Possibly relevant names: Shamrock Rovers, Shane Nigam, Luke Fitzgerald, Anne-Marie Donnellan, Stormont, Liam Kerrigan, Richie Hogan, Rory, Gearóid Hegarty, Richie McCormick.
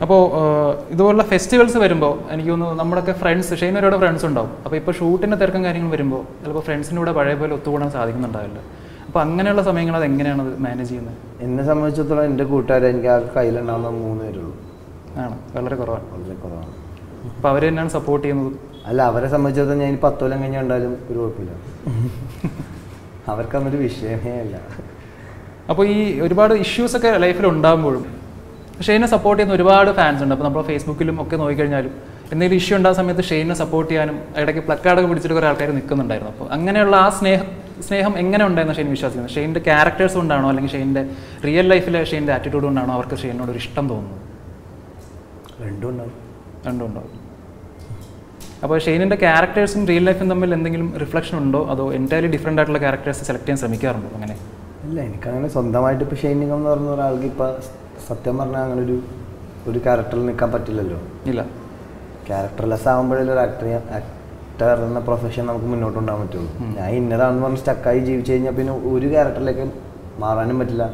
So, these festivals, we have friends, Shane and friends. Now, shooting friends. So, how do you manage it? Shane support fans on Facebook. Shane support Shane characters Shane real life Shane attitude Shane. Shane characters in real life reflection entirely different characters September, I do character in Capatilla. Illa characterless actor and a profession of Minoton. I never one stuck I change up in Uri character like Maran Matilla.